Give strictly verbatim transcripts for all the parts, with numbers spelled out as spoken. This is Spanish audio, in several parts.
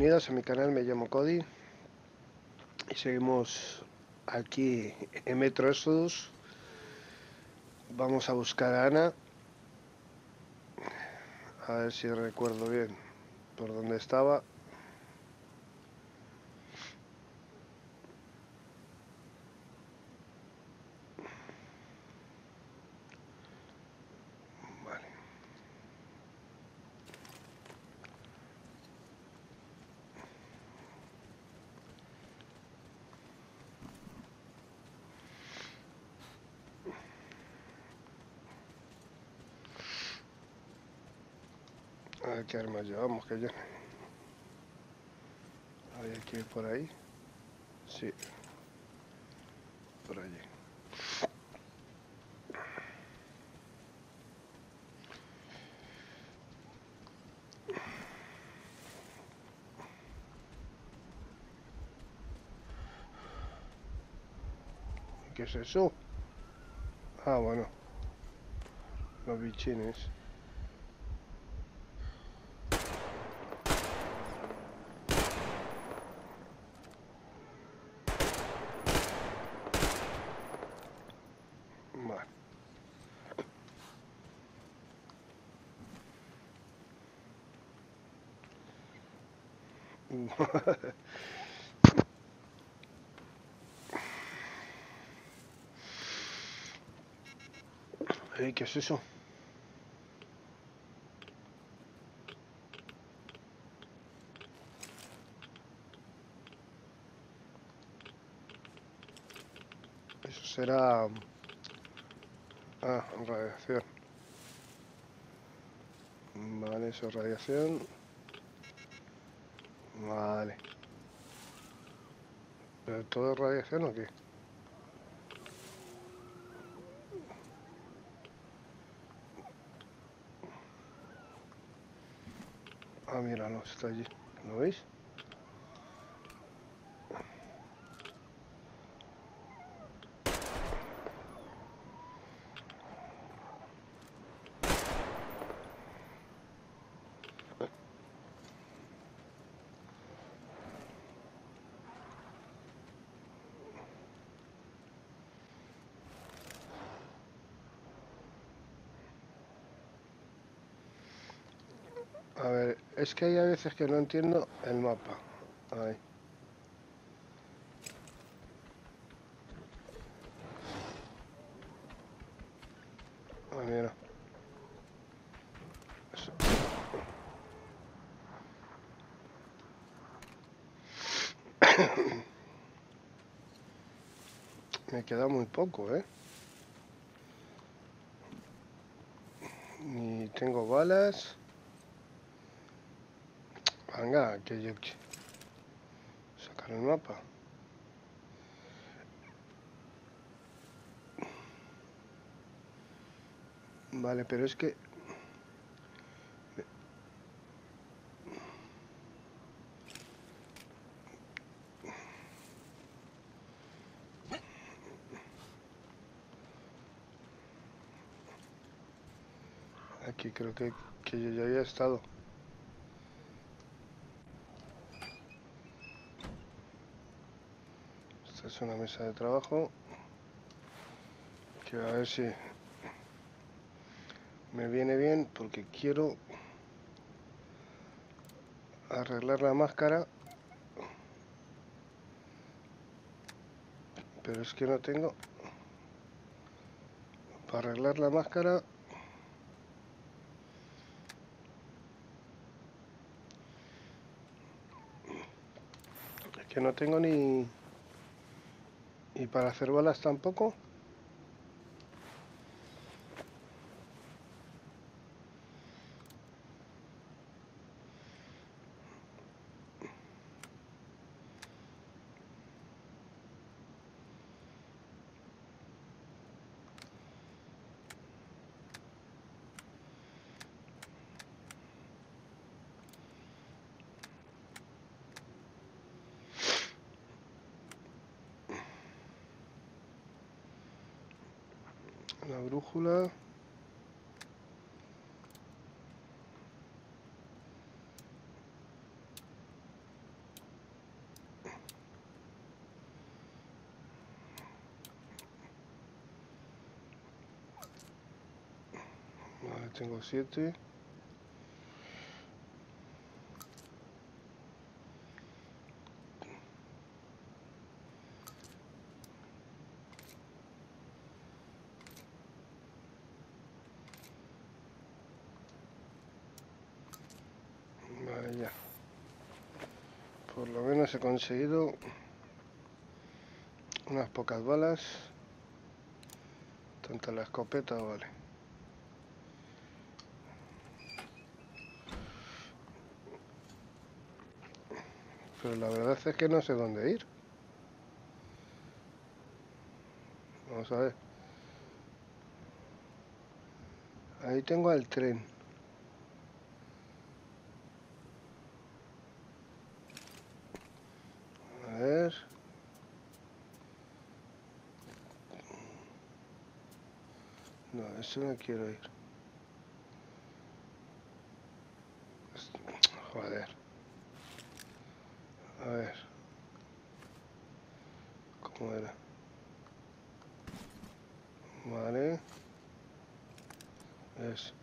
bienvenidos a mi canal, me llamo Cody y seguimos aquí en Metro Exodus. Vamos a buscar a Ana, a ver si recuerdo bien por dónde estaba. ¿Qué armas llevamos? Que ya había que ir por ahí. Sí, por allí. ¿Qué es eso? Ah, bueno, los bichines. Hey, ¿qué es eso? Eso será... Ah, radiación. Vale, eso es radiación. Vale. ¿Pero todo es radiación o qué? Ah, mira, no, está allí. ¿Lo veis? A ver, es que hay a veces que no entiendo el mapa. Ahí. Ah, mira. Eso. Me queda muy poco, ¿eh? Ni tengo balas. Venga, que yo... Sacar el mapa. Vale, pero es que... Aquí creo que, que yo ya había estado. Es una mesa de trabajo que a ver si me viene bien, porque quiero arreglar la máscara, pero es que no tengo para arreglar la máscara. Es que no tengo ni... ¿Y para hacer balas tampoco? La brújula. tengo siete. Vale, ya. Por lo menos he conseguido unas pocas balas. Tanto la escopeta, vale. Pero la verdad es que no sé dónde ir. Vamos a ver. Ahí tengo al tren. A ver. No, eso no quiero ir. Joder. A ver. ¿Cómo era? Vale. Eso.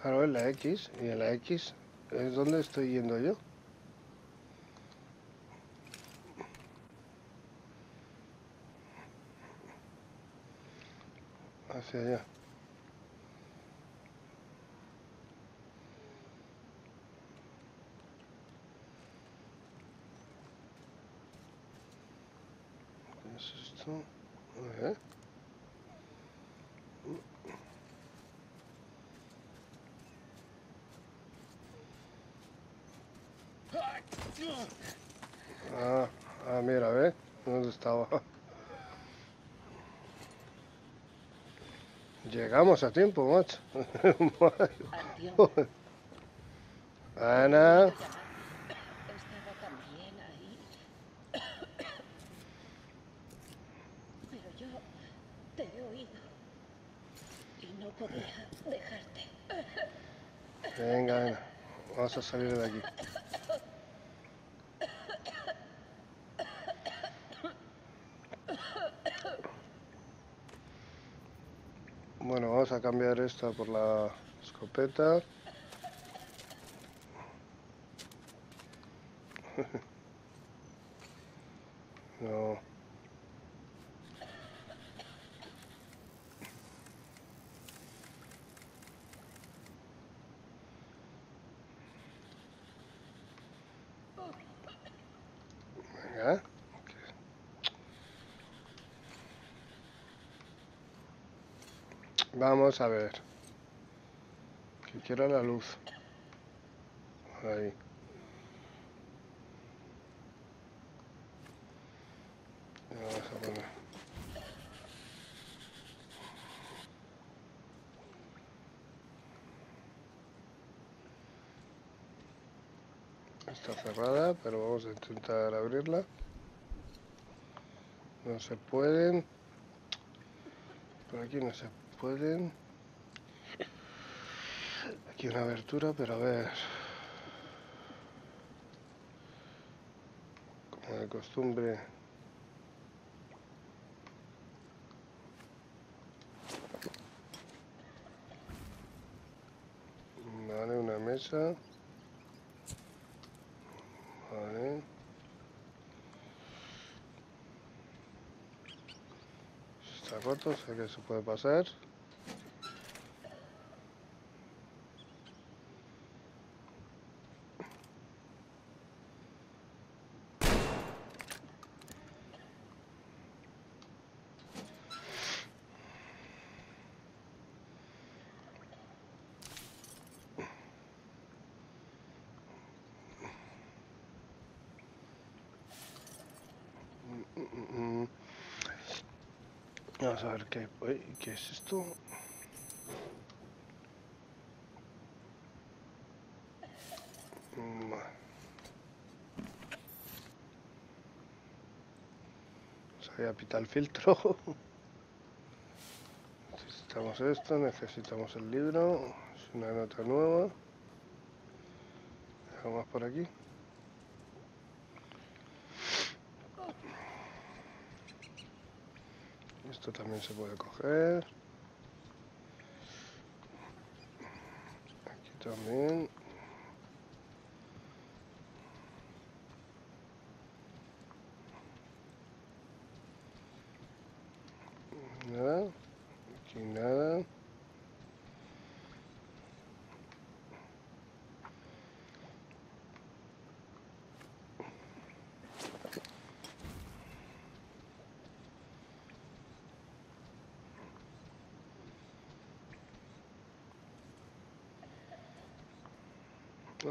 Claro, es la X, y en la X es donde estoy yendo yo. Hacia allá. ¿Qué es esto? A ver. Ah, ah, mira, ¿ves? ¿Dónde estaba? Llegamos a tiempo, macho. Ana. Venga, venga. Vamos a salir de aquí. Bueno, vamos a cambiar esta por la escopeta. No. Venga. Vamos a ver. Que quiera la luz. Ahí. Ya vamos a poner. Está cerrada, pero vamos a intentar abrirla. No se pueden. Por aquí no se pueden. Pueden. Aquí una abertura, pero a ver. Como de costumbre. Vale, una mesa. Vale. Está roto, o sea que eso puede pasar. Vamos a ver qué, qué es esto. Voy a pitar el filtro. Necesitamos esto, necesitamos el libro. Es una nota nueva. Deja más por aquí. Esto también se puede coger. Aquí también. Nada. Aquí nada.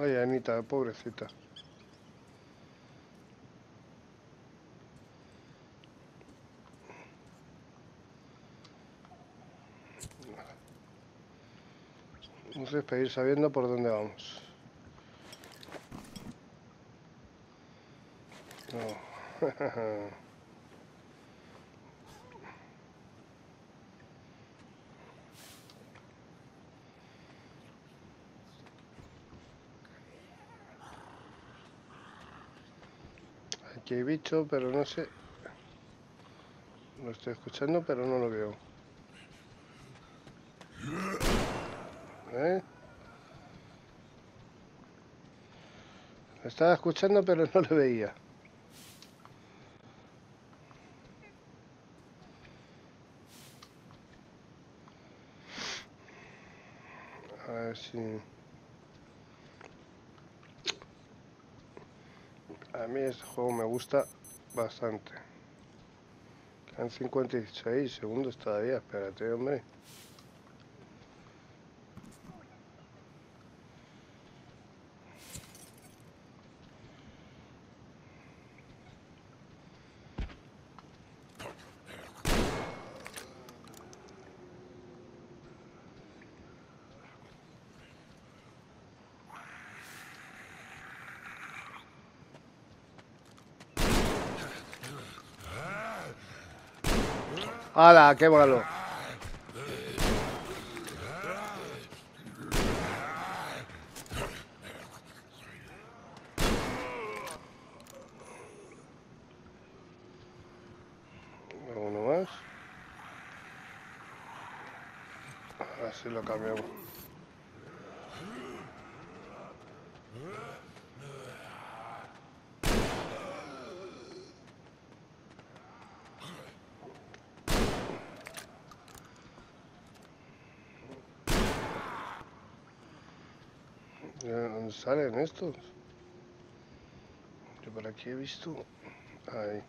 Ay, Anita, pobrecita. Entonces, para ir sabiendo por dónde vamos. No. Aquí hay bicho, pero no sé. Lo estoy escuchando, pero no lo veo. ¿Eh? Lo estaba escuchando, pero no lo veía. A ver si... A mí este juego me gusta bastante. Quedan cincuenta y seis segundos todavía, espérate, hombre. ¡Hala! ¡Quémalo! Uno más. Así lo cambiamos. ¿Salen estos? Yo por aquí he visto... Ahí.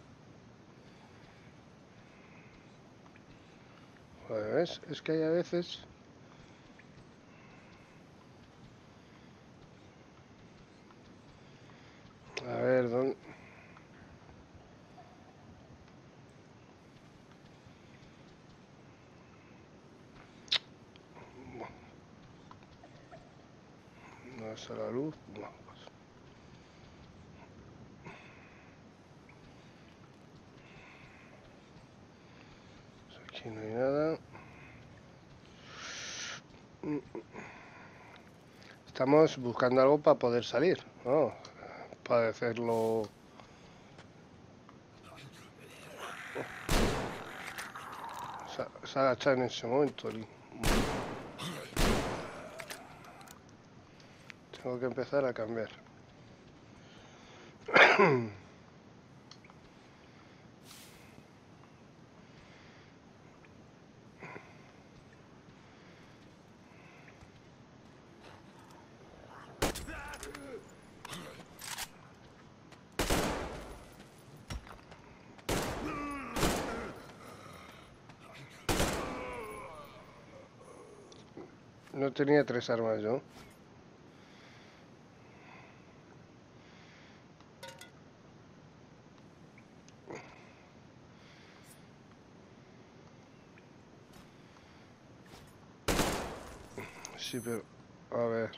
Joder, ¿ves? Es que hay a veces... A ver, ¿dónde...? A la luz, no, pues aquí no hay nada. Estamos buscando algo para poder salir, ¿no? Para hacerlo. Se, se agachan en ese momento. El... Tengo que empezar a cambiar. No tenía tres armas yo. Sí, pero... A ver...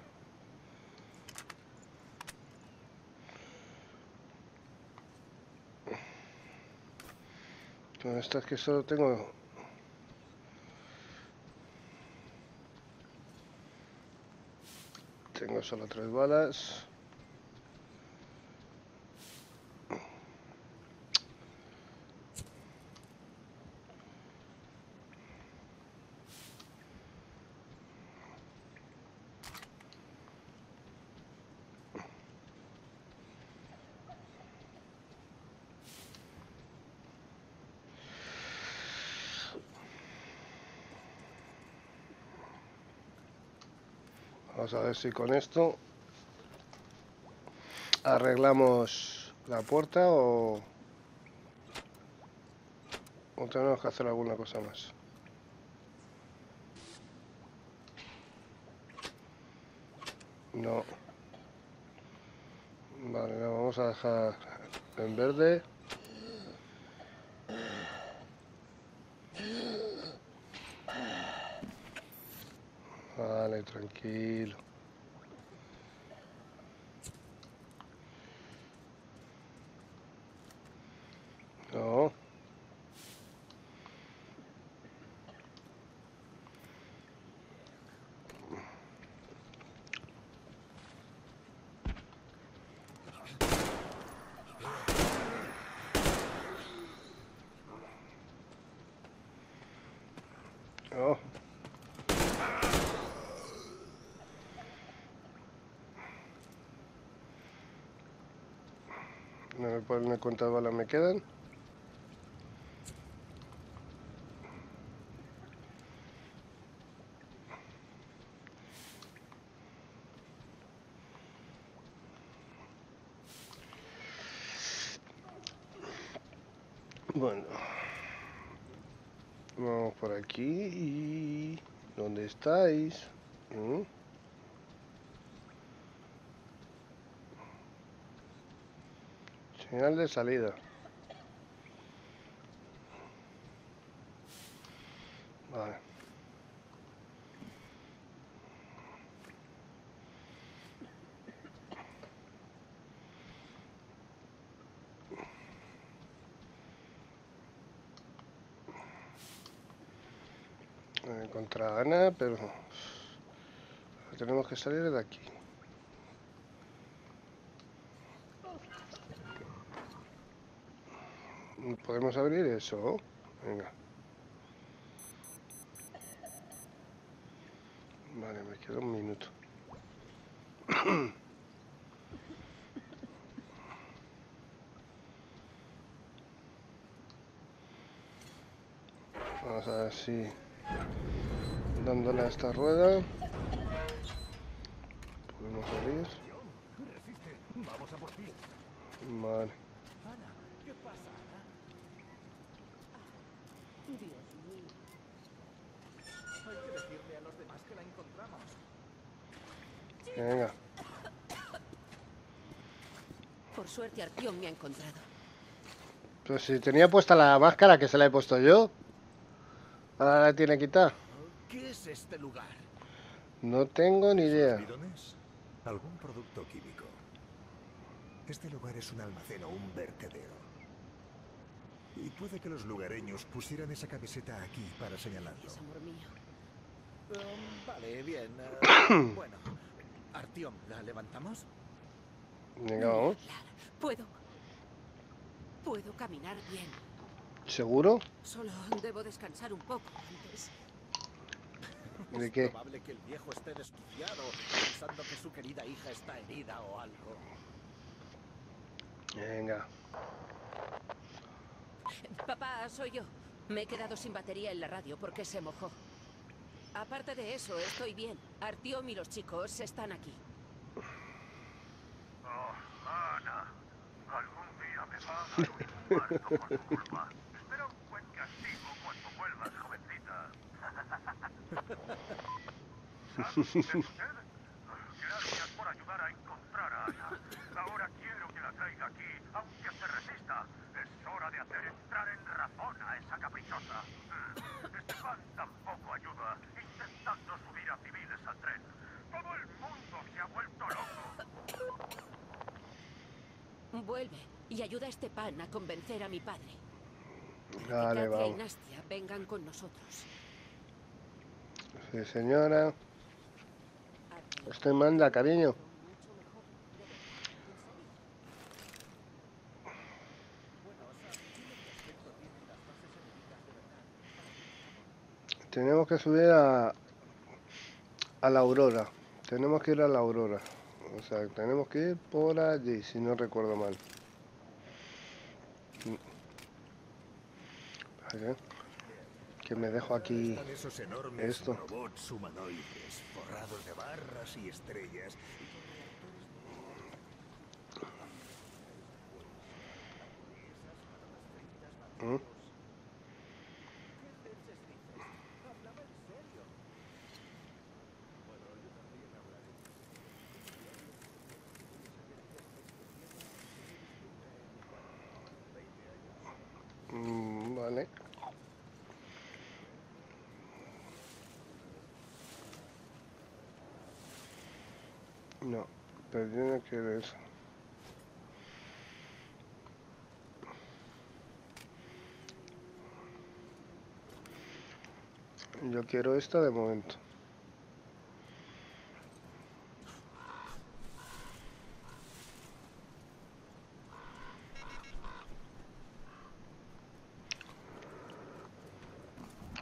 Con estas que solo tengo... Tengo solo tres balas... Vamos a ver si con esto arreglamos la puerta o, o tenemos que hacer alguna cosa más. No. Vale, lo vamos a dejar en verde. Vale, tranquilo. No. Oh. No me ponen cuántas balas me quedan. Bueno, vamos por aquí. ¿Dónde estáis? ¿Mm? Señal de salida. Vale. Eh, contra Ana, pero tenemos que salir de aquí. ¿Podemos abrir eso? Venga. Vale, me queda un minuto. Vamos a ver si dándole a esta rueda podemos abrir. Vale. Dios mío. Hay que decirle a los demás que la encontramos. Venga. Por suerte Artyom me ha encontrado. Pues si tenía puesta la máscara que se la he puesto yo. Ahora la tiene quitada. ¿Qué es este lugar? No tengo ni idea. ¿Bidones? ¿Algún producto químico? Este lugar es un almacén o un vertedero. Y puede que los lugareños pusieran esa camiseta aquí para señalarlo. Es amor mío. Um, vale, bien. Uh, bueno, Artyom, ¿la levantamos? No. Puedo. Puedo caminar bien. ¿Seguro? Solo debo descansar un poco antes. ¿De qué? Es probable que el viejo esté desquiciado, pensando que su querida hija está herida o algo. Venga. Papá, soy yo. Me he quedado sin batería en la radio porque se mojó. Aparte de eso, estoy bien. Artyom y los chicos están aquí. Oh, Ana. Algún día me va a dar un infarto por tu culpa. Espera un buen castigo cuando vuelvas, jovencita. ¿Sabes qué sucede? Gracias por ayudar a encontrar a Ana. Ahora quiero que la traiga aquí, aunque se resista. Es hora de hacer entrar en razón a esa caprichosa. Esteban tampoco ayuda, intentando subir a civiles al tren. Todo el mundo se ha vuelto loco. Vuelve y ayuda a Esteban a convencer a mi padre. Dale, vamos. Katia y Nastya vengan con nosotros. Sí, señora. Usted manda, cariño. Tenemos que subir a, a la Aurora. Tenemos que ir a la Aurora. O sea, tenemos que ir por allí, si no recuerdo mal. que me dejo aquí esto. Robots humanoides forrados de barras y estrellas. ¿Mm? Vale. No, pero tiene que ver eso. Yo quiero esta de momento.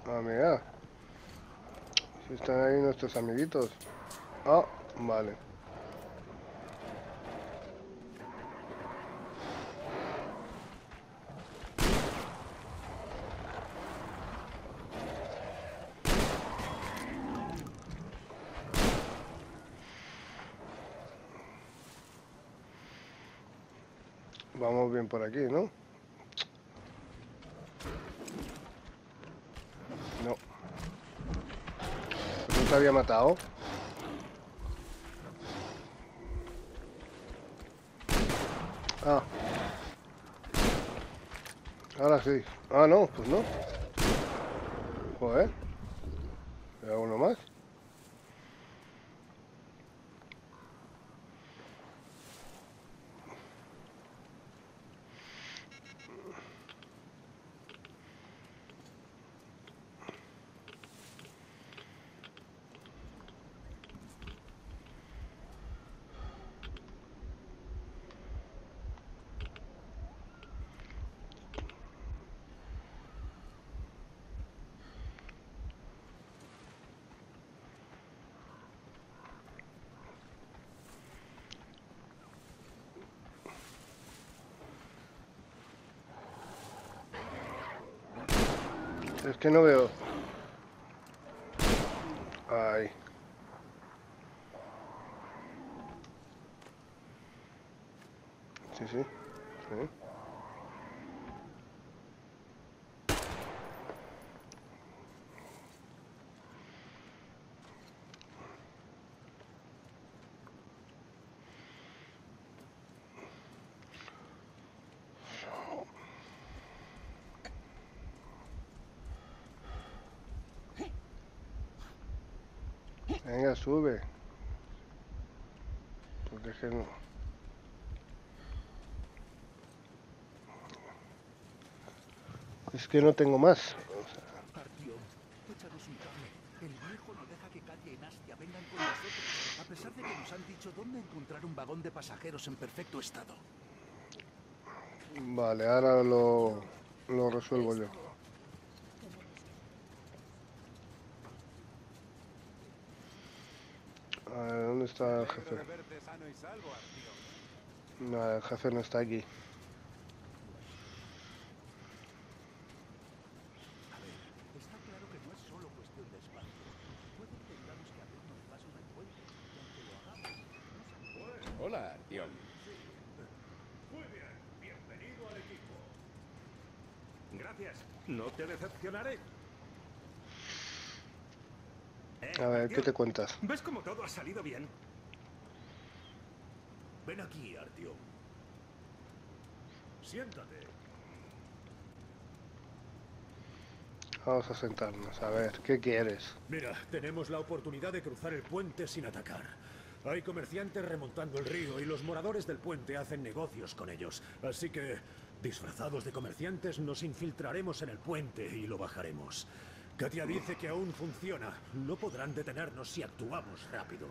Ah, mira. Si están ahí nuestros amiguitos. Ah, vale. Vamos bien por aquí, ¿no? No. ¿No te había matado? Ah. Ahora sí. Ah, no, pues no. Joder. ¿Le hago uno más? Es que no veo. Ay. Sí, sí. Sí. Venga, sube. Pues déjenlo. Es que no tengo más. Artyom, échanos un cable. El viejo no deja que Katia y Nastya vengan con nosotros, a pesar de que nos han dicho dónde encontrar un vagón de pasajeros en perfecto estado. Vale, ahora lo, lo resuelvo yo. ¿Dónde está el jefe? No, el jefe no está aquí. Hola, Artyom. Muy bien, bienvenido al equipo. Gracias, no te decepcionaré. A ver, ¿qué te cuentas? ¿Ves cómo todo ha salido bien? Ven aquí, Artyom. Siéntate. Vamos a sentarnos. A ver, ¿qué quieres? Mira, tenemos la oportunidad de cruzar el puente sin atacar. Hay comerciantes remontando el río y los moradores del puente hacen negocios con ellos. Así que, disfrazados de comerciantes, nos infiltraremos en el puente y lo bajaremos. Katia dice que aún funciona. No podrán detenernos si actuamos rápido.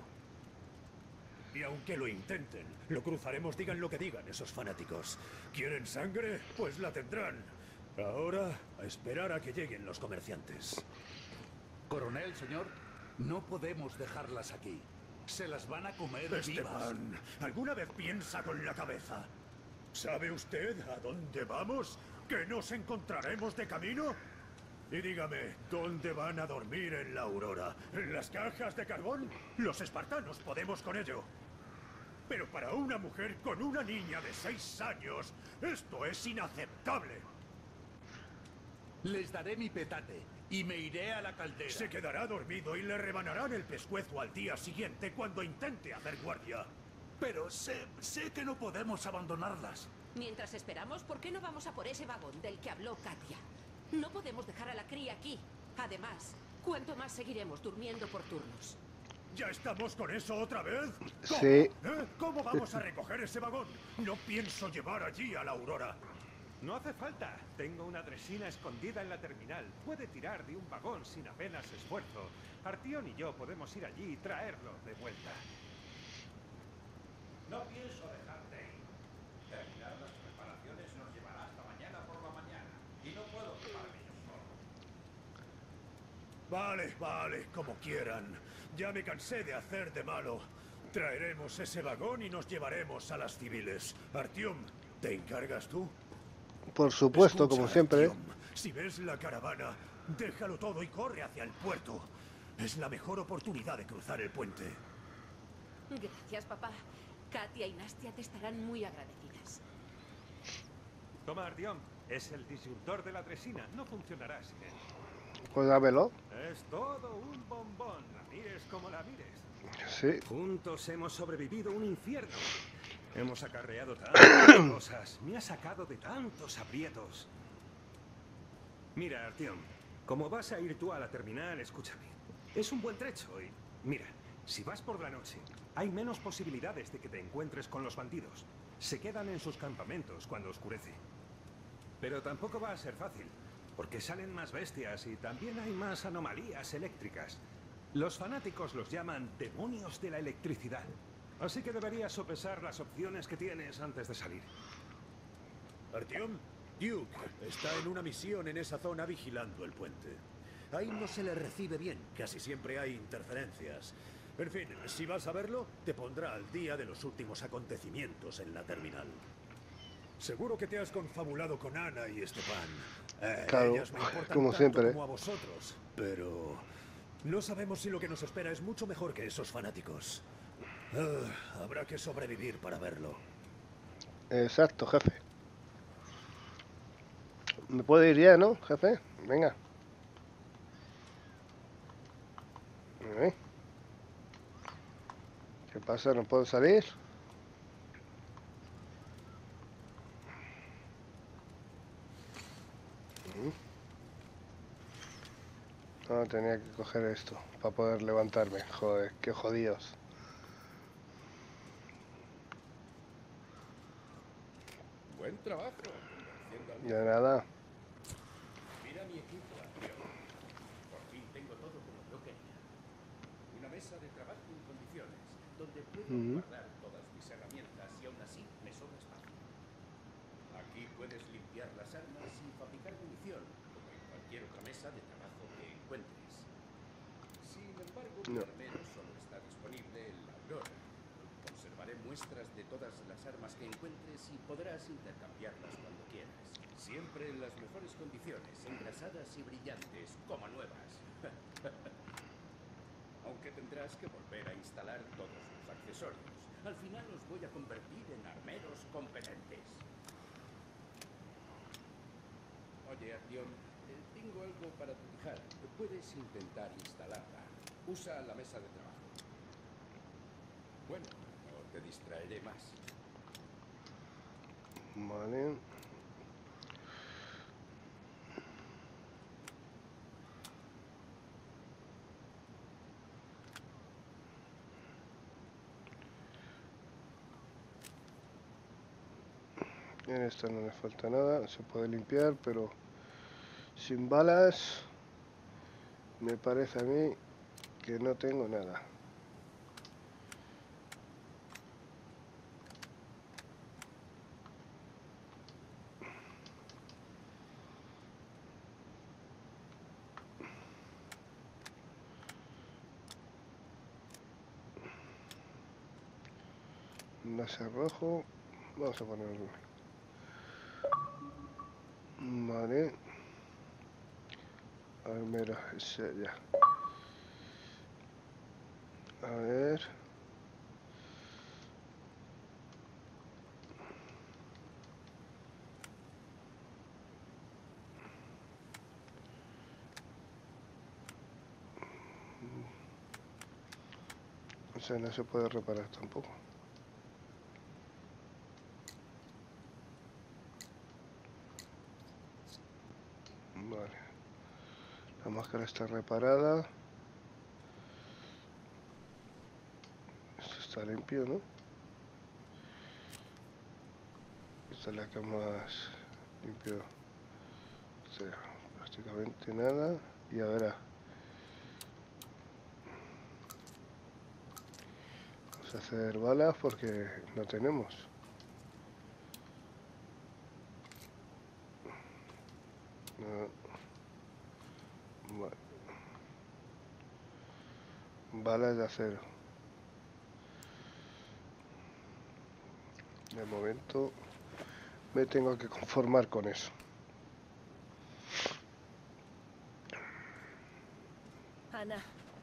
Y aunque lo intenten, lo cruzaremos, digan lo que digan esos fanáticos. ¿Quieren sangre? Pues la tendrán. Ahora, a esperar a que lleguen los comerciantes. Coronel, señor, no podemos dejarlas aquí. Se las van a comer Esteban, vivas. ¿Alguna vez piensa con la cabeza? ¿Sabe usted a dónde vamos? ¿Que nos encontraremos de camino? Y dígame, ¿dónde van a dormir en la Aurora? ¿En las cajas de carbón? Los espartanos podemos con ello. Pero para una mujer con una niña de seis años, esto es inaceptable. Les daré mi petate y me iré a la caldera. Se quedará dormido y le rebanarán el pescuezo al día siguiente cuando intente hacer guardia. Pero sé, sé que no podemos abandonarlas. Mientras esperamos, ¿por qué no vamos a por ese vagón del que habló Katia? No podemos dejar a la cría aquí. Además, ¿cuánto más seguiremos durmiendo por turnos? ¿Ya estamos con eso otra vez? ¿Cómo? Sí. ¿Eh? ¿Cómo vamos a recoger ese vagón? No pienso llevar allí a la Aurora. No hace falta. Tengo una dresina escondida en la terminal. Puede tirar de un vagón sin apenas esfuerzo. Artyom y yo podemos ir allí y traerlo de vuelta. No pienso dejarte ir. Terminar las preparaciones nos llevará hasta mañana por la mañana. Y no puedo prepararme yo solo. Vale, vale, como quieran. Ya me cansé de hacer de malo. Traeremos ese vagón y nos llevaremos a las civiles. Artyom, ¿te encargas tú? Por supuesto, escucha, como siempre. Artyom, si ves la caravana, déjalo todo y corre hacia el puerto. Es la mejor oportunidad de cruzar el puente. Gracias, papá. Katia y Nastya te estarán muy agradecidas. Toma, Artyom. Es el disyuntor de la tresina. No funcionará sin él. Pues dámelo. Es todo un bombón. La mires como la mires. Sí. Juntos hemos sobrevivido un infierno. Hemos acarreado tantas cosas. Me ha sacado de tantos aprietos. Mira, Artyom. Como vas a ir tú a la terminal, escúchame. Es un buen trecho y... Mira, si vas por la noche, hay menos posibilidades de que te encuentres con los bandidos. Se quedan en sus campamentos cuando oscurece. Pero tampoco va a ser fácil, porque salen más bestias y también hay más anomalías eléctricas. Los fanáticos los llaman demonios de la electricidad. Así que deberías sopesar las opciones que tienes antes de salir. Artyom, Duke está en una misión en esa zona vigilando el puente. Ahí no se le recibe bien, casi siempre hay interferencias. En fin, si vas a verlo, te pondrá al día de los últimos acontecimientos en la terminal. Seguro que te has confabulado con Ana y Esteban. Eh, claro, ellas me importan como siempre. Como a vosotros, pero no sabemos si lo que nos espera es mucho mejor que esos fanáticos. Uh, habrá que sobrevivir para verlo. Exacto, jefe. Me puedo ir ya, ¿no, jefe? Venga. Okay. ¿Qué pasa? ¿No puedo salir? No, tenía que coger esto para poder levantarme. Joder, qué jodidos. Buen trabajo. Ya nada. Mira mi equipo, por fin tengo todo como yo quería. Una mesa de trabajo en condiciones, donde puedo uh-huh. guardar todas mis herramientas y aún así me sobra espacio. Aquí puedes limpiar las armas y fabricar munición, como en cualquier otra mesa de trabajo que encuentres. Sin embargo, mi armero solo está disponible en la Aurora. Conservaré muestras de todas las armas que encuentres y podrás intercambiarlas cuando quieras. Siempre en las mejores condiciones, engrasadas y brillantes, como nuevas. Aunque tendrás que volver a instalar todos los accesorios. Al final os voy a convertir en armeros competentes. Oye, Artyom, tengo algo para tu tijara. Puedes intentar instalarla. Usa la mesa de trabajo. Bueno, no te distraeré más. Vale. En esta no le falta nada, se puede limpiar, pero sin balas me parece a mí que no tengo nada. Un láser rojo, vamos a ponerlo. Vale, A ver, mira, es ella. A ver. O sea, no se puede reparar tampoco. Vale. La máscara está reparada. Esto está limpio, ¿no? Esta es la que más limpio. O sea, prácticamente nada. Y ahora vamos a hacer balas porque no tenemos. Balas de acero. De momento me tengo que conformar con eso. Ana,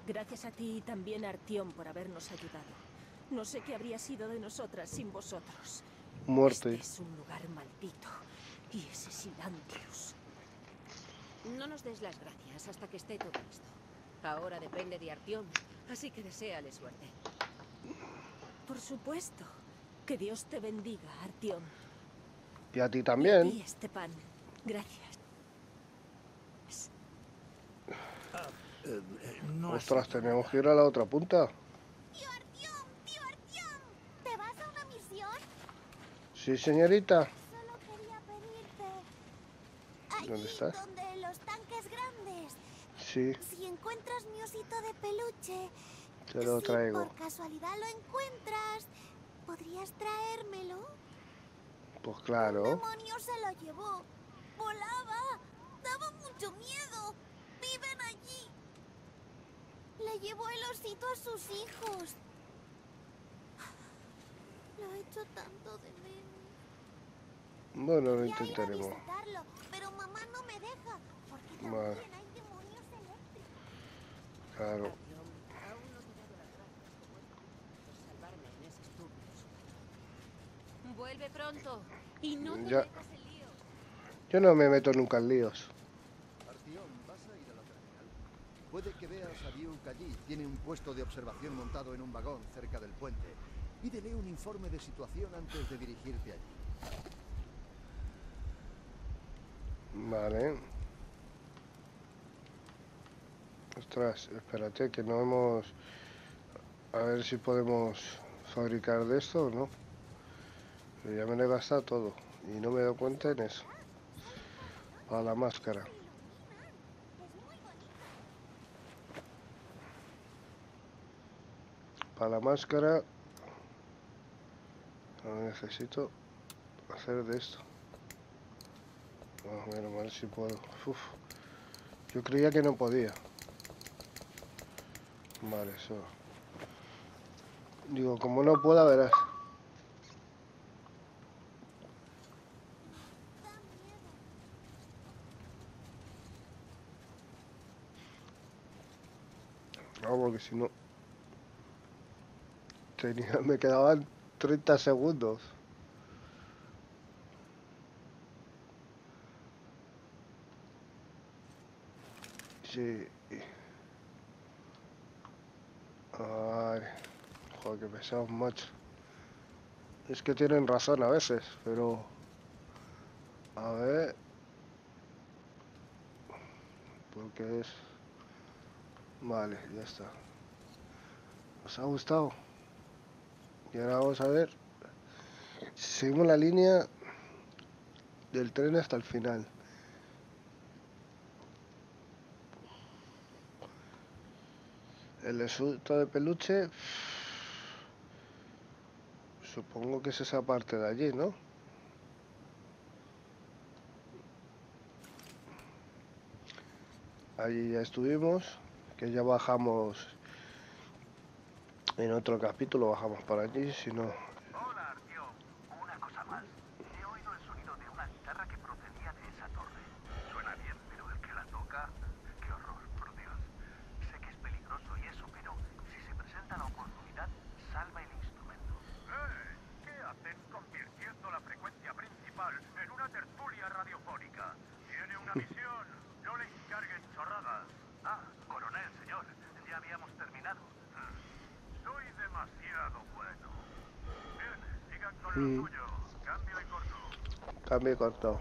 gracias a ti y también a Artyom por habernos ayudado. No sé qué habría sido de nosotras sin vosotros. Muerte. Este es un lugar maldito y ese Silantius. No nos des las gracias hasta que esté todo listo. Ahora depende de Artyom, así que deséale suerte. Por supuesto. Que Dios te bendiga, Artyom. Y a ti también. Y a ti, Esteban. Gracias. Ah, eh, no. Ostras, tenemos que ir a la otra punta. Tío Artyom, tío Artyom. ¿Te vas a una misión? Sí, señorita. Solo quería pedirte. Allí, ¿dónde estás? Donde los tanques grandes. Sí. Si encuentras mi osito de peluche, te lo traigo. Si por casualidad lo encuentras, ¿podrías traérmelo? Pues claro. El demonio se lo llevó. Volaba. Daba mucho miedo. Viven allí. Le llevó el osito a sus hijos. Lo he hecho tanto de menos. Bueno, lo intentaremos. Pero mamá no me deja. Porque también hay... Claro. Vuelve pronto y no te metas en líos. Yo no me meto nunca en líos. Artyom, ¿vas a ir a la terminal? Puede que veas a Duke allí. Tiene un puesto de observación montado en un vagón cerca del puente. Pídele un informe de situación antes de dirigirte allí. Vale. Ostras, espérate, que no hemos... A ver si podemos fabricar de esto o no. Pero ya me lo he gastado todo y no me he dado cuenta en eso. A la máscara. Para la máscara... Ahora necesito hacer de esto. Más o menos, a ver si puedo. Uf. Yo creía que no podía. Vale, eso. Digo, como no pueda, verás. No, porque si no... Tenía, me quedaban treinta segundos. Sí... Ay, joder, que pesados, macho. Es que tienen razón a veces, pero... A ver... Porque es... Vale, ya está. ¿Os ha gustado? Y ahora vamos a ver... Seguimos la línea del tren hasta el final. El asunto de peluche, supongo que es esa parte de allí, ¿no? Allí ya estuvimos, que ya bajamos en otro capítulo, bajamos para allí, si no... Hola, Artyom. Una cosa más. He oído el sonido de una guitarra que procedía de esa torre. Suena bien, pero el que la toca... ¿Qué Mm. Cambio y corto.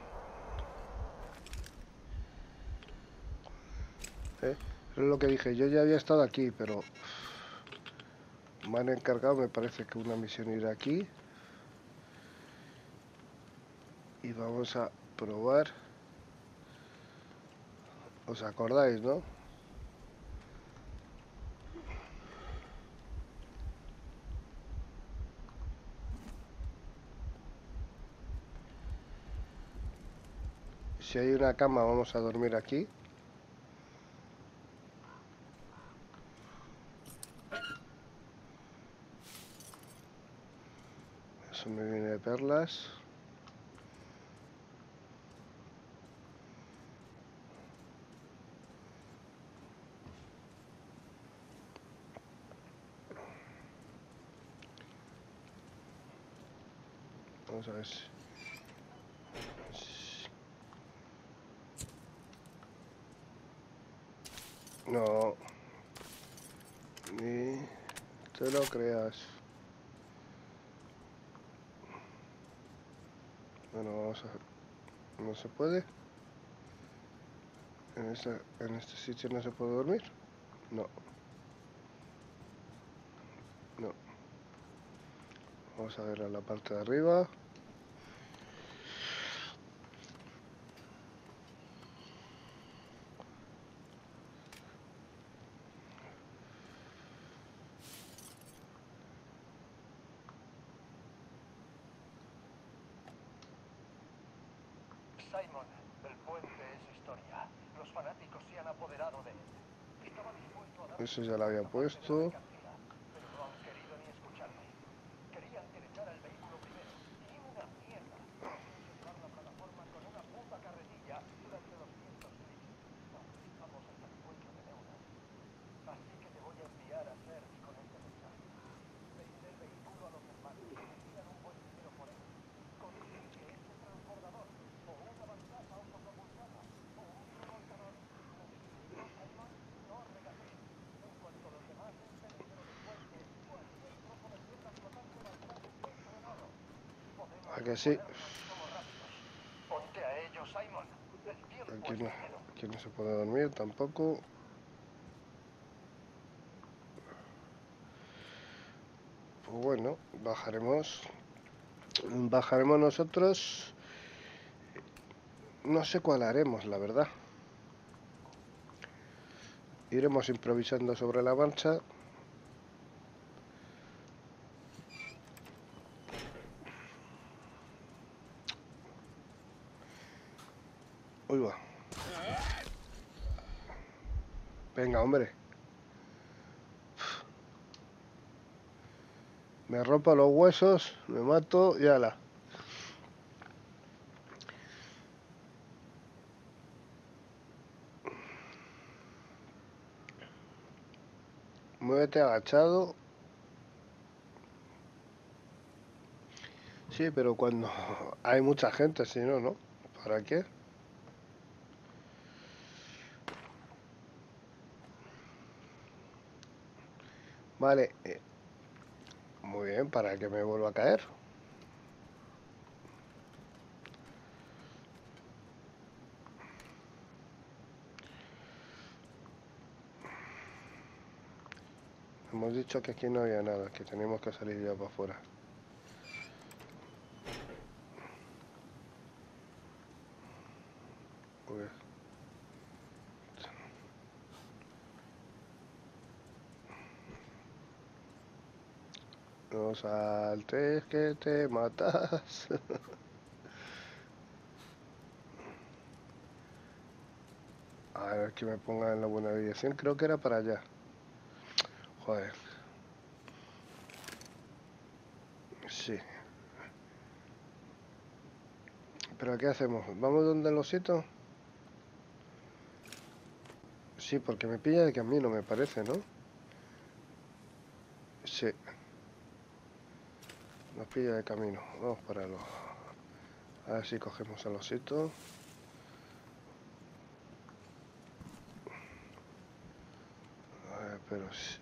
¿Eh? Es lo que dije, yo ya había estado aquí, pero me han encargado, me parece que una misión irá aquí. Y vamos a probar. ¿Os acordáis, no? Si hay una cama, vamos a dormir aquí. Eso me viene de perlas. Vamos a ver si... No, ni te lo creas. Bueno, vamos a... No se puede. En, esta, en este sitio no se puede dormir. No. No. Vamos a ver a la parte de arriba. Eso ya lo había puesto. Que sí. Aquí no, aquí no se puede dormir tampoco. Pues bueno, bajaremos. Bajaremos nosotros. No sé cuál haremos, la verdad. Iremos improvisando sobre la marcha. Venga, hombre. Me rompo los huesos, me mato y ala. Muévete agachado. Sí, pero cuando hay mucha gente, si no, ¿no? ¿Para qué? Vale, muy bien, para que me vuelva a caer. Hemos dicho que aquí no había nada, que tenemos que salir ya para afuera. Uy. No saltes que te matas. A ver que me ponga en la buena dirección. Creo que era para allá. Joder. Sí. ¿Pero qué hacemos? ¿Vamos donde el osito? Sí, porque me pilla de camino, me parece, ¿no? Sí. Nos pilla de camino, vamos para los... A ver si cogemos al osito. A ver, pero si...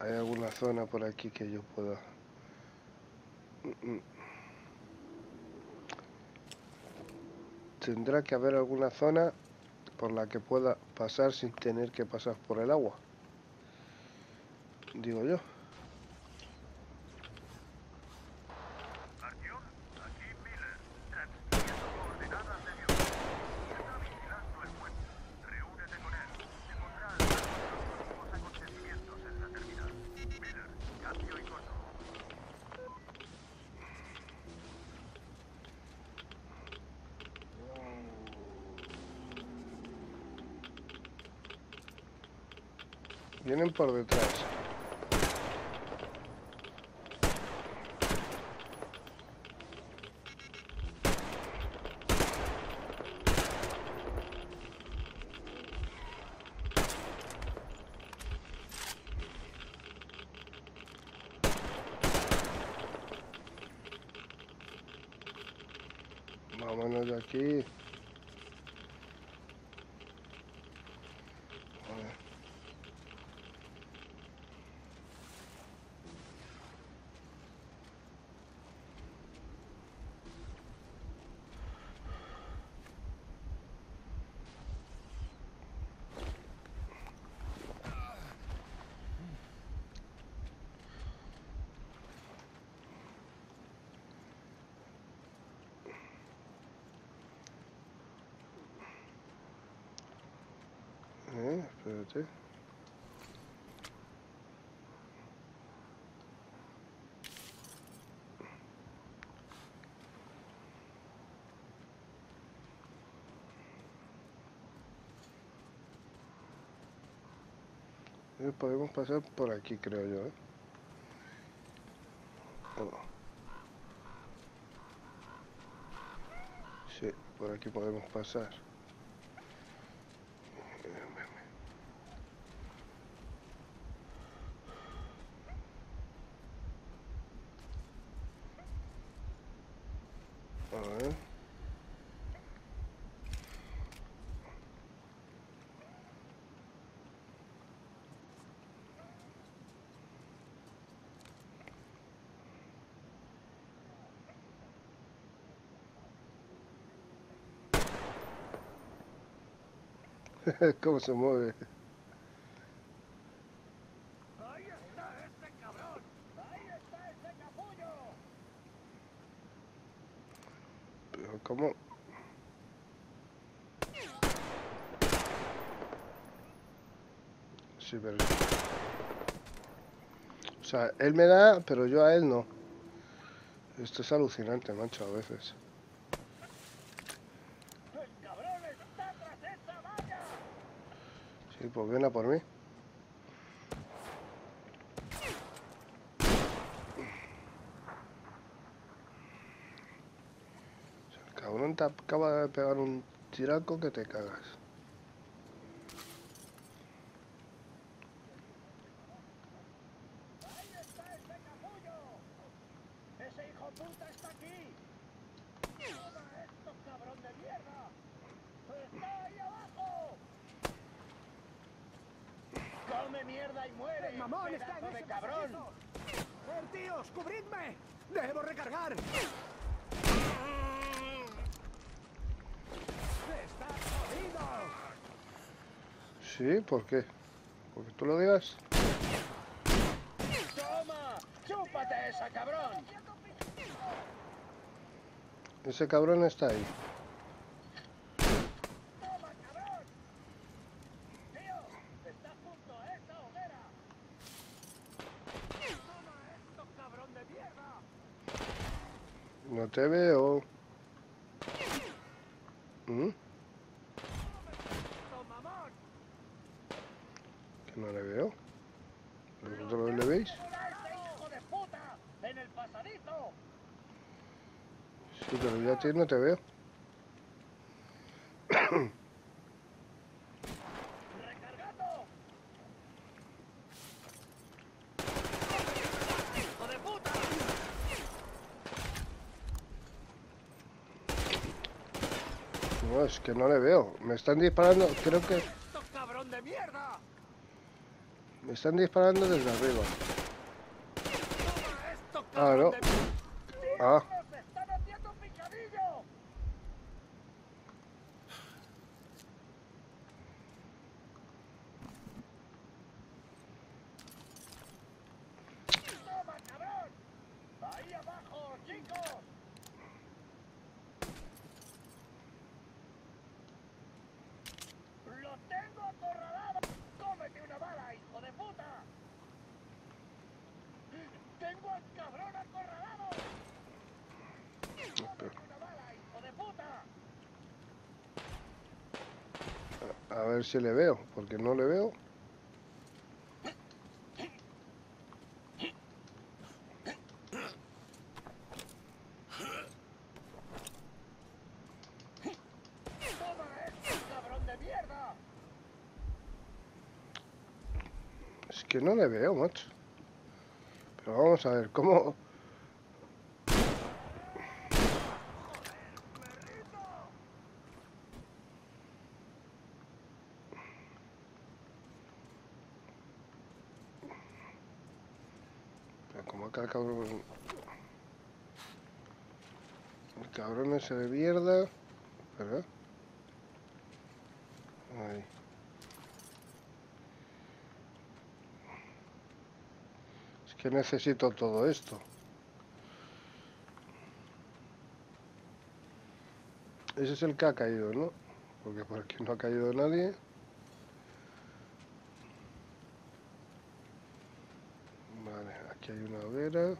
¿Hay alguna zona por aquí que yo pueda...? Tendrá que haber alguna zona por la que pueda pasar sin tener que pasar por el agua. Digo yo. Artyom, aquí Miller, transmitiendo coordenadas de Dios. Está vigilando el puente. Reúnete con él. Se pondrá al tanto de los próximos acontecimientos en la terminal. Miller, cambio y corto. Vienen por detrás. Vámonos de aquí. Espérate. Eh, podemos pasar por aquí, creo yo, ¿eh? ¿O no? Sí, por aquí podemos pasar. ¿Cómo se mueve? ¡Ahí está ese cabrón! ¡Ahí está ese capullo! Pero ¿cómo? Sí, pero... O sea, él me da, pero yo a él no. Esto es alucinante, macho, a veces. Sí, pues viene a por mí. El cabrón te acaba de pegar un tiraco que te cagas. ¡Ahí está ese capullo! ¡Ese hijo puta está aquí! ¡Toma esto, cabrón de mierda! ¡Está ahí abajo! ¡Come mierda y muere! ¡El mamón está en ese cabrón! ¡Eh, tíos, cubridme! ¡Debo recargar! ¡Estás jodido! Sí, ¿por qué? ¿Porque tú lo digas? ¡Toma! ¡Chúpate esa cabrón! Ese cabrón está ahí. No te veo. ¿Mm? Que no le veo. ¿Vosotros le veis? Sí, pero yo a ti no te veo. No, es que no le veo. Me están disparando, creo que... Me están disparando desde arriba. Ah, no. Ah. A ver si le veo, porque no le veo. Es que no le veo, macho. Pero vamos a ver, ¿cómo...? El cabrón, el cabrón ese de mierda, ¿verdad? Ahí. Es que necesito todo esto. Ese es el que ha caído, ¿no? Porque por aquí no ha caído nadie. Hay una hoguera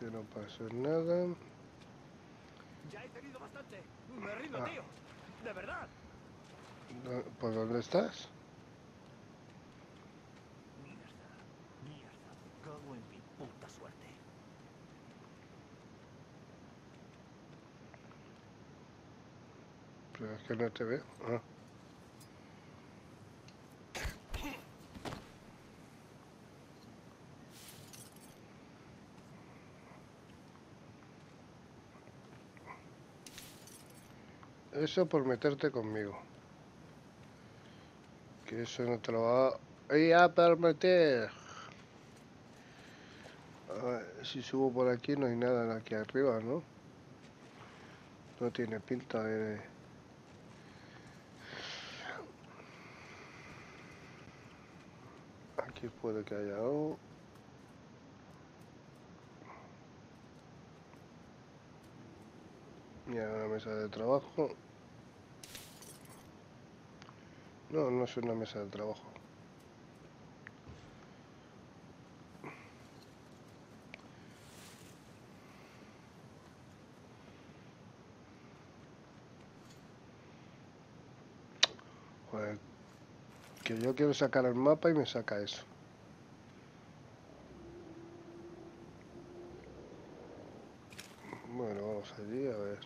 que no pasó nada. Ya he tenido bastante. Me rindo, tío. De verdad. ¿Por dónde estás? Mierda, mierda. Cago en mi puta suerte. Pero es que no te veo. Ah. Eso por meterte conmigo. Que eso no te lo va a permitir. A ver, si subo por aquí no hay nada de aquí arriba, ¿no? No tiene pinta de... Aquí puede que haya algo. Mira, una mesa de trabajo. No, no es una mesa de trabajo. Joder, que yo quiero sacar el mapa y me saca eso. Bueno, vamos allí a ver.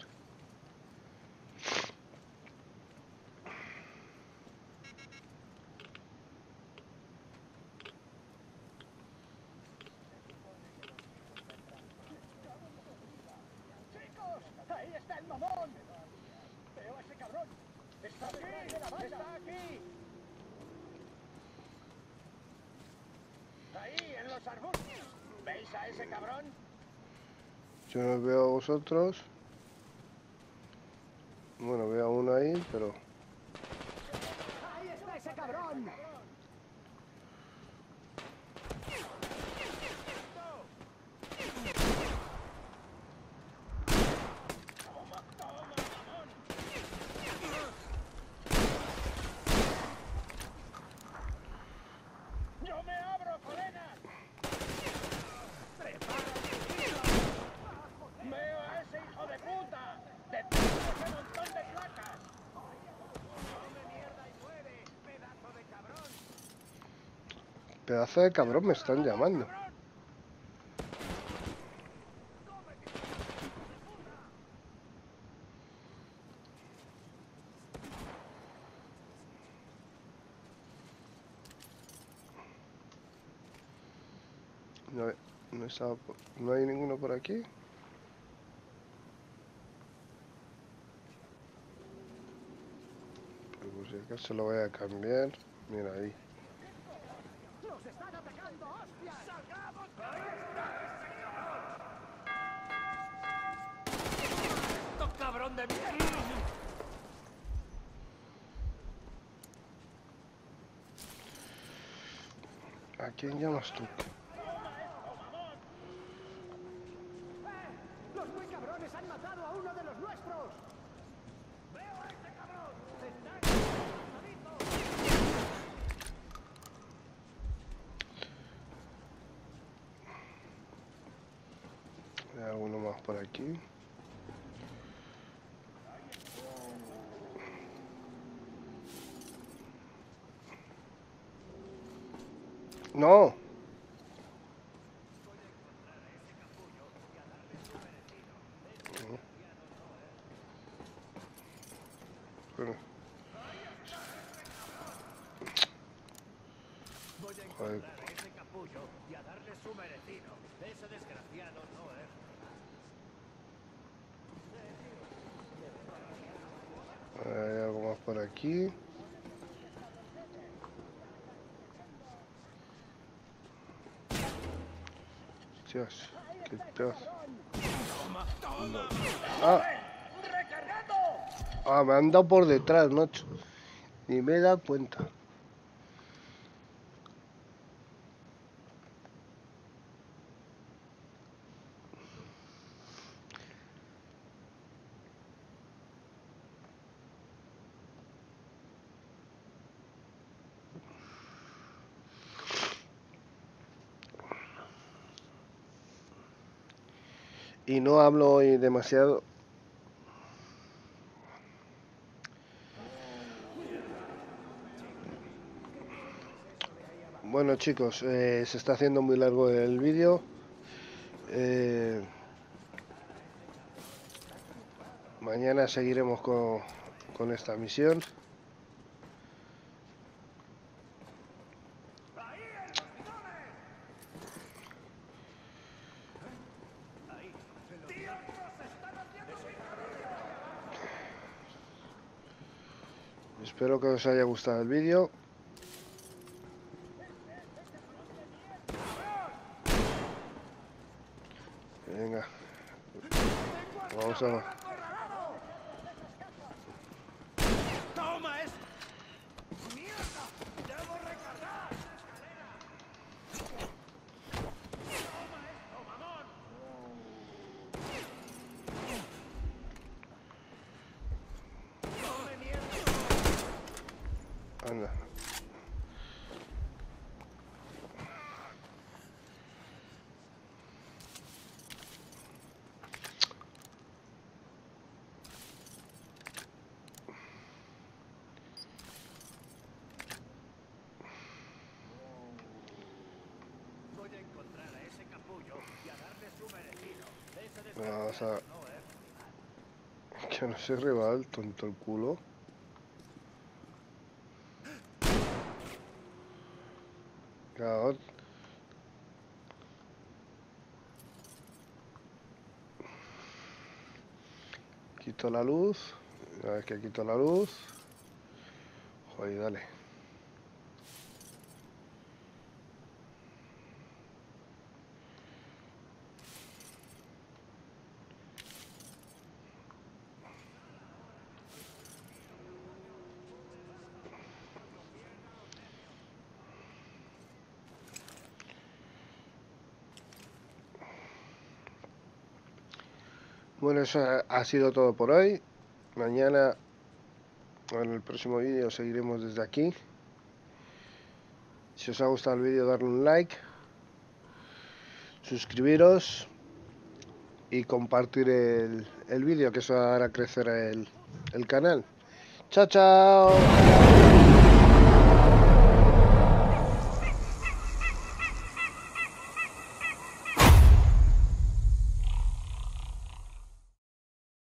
Yo no os veo a vosotros. Bueno, veo a uno ahí, pero... ¡Ahí está ese cabrón! Pedazo de cabrón, me están llamando. No, no, estaba, no hay ninguno por aquí. Pero por si acaso lo voy a cambiar. Mira ahí. ¡Están atacando, hostia! ¡Salgamos! ¡Ahí está! Aquí ya no estoy. Los muy cabrones han matado a uno de los nuestros. Veo a este cabrón. Está aquí. Hay uno más por aquí. No. Voy a encontrar a ese capullo y a darle su merecido. Ese desgraciado no es. Hay algo más por aquí. Dios, qué Dios. No. Ah. ah, me han dado por detrás, macho. Ni me he dado cuenta. Y no hablo hoy demasiado. Bueno, chicos, eh, se está haciendo muy largo el vídeo. Eh, mañana seguiremos con, con esta misión. Espero que os haya gustado el vídeo. Venga. Vamos a... ¡Toma esto! ¡Mierda! ¡Debo recargar! ¡Toma esto, mamón! Ana. Voy a encontrar a ese capullo y a darle su merecido. Vamos a... Que no se rival, tonto el culo. God. Quito la luz. Una vez que quito la luz. Joder, dale. Bueno, eso ha sido todo por hoy. Mañana, en el próximo vídeo, seguiremos desde aquí. Si os ha gustado el vídeo, darle un like, suscribiros y compartir el, el vídeo, que eso hará crecer el, el canal. ¡Chao, chao!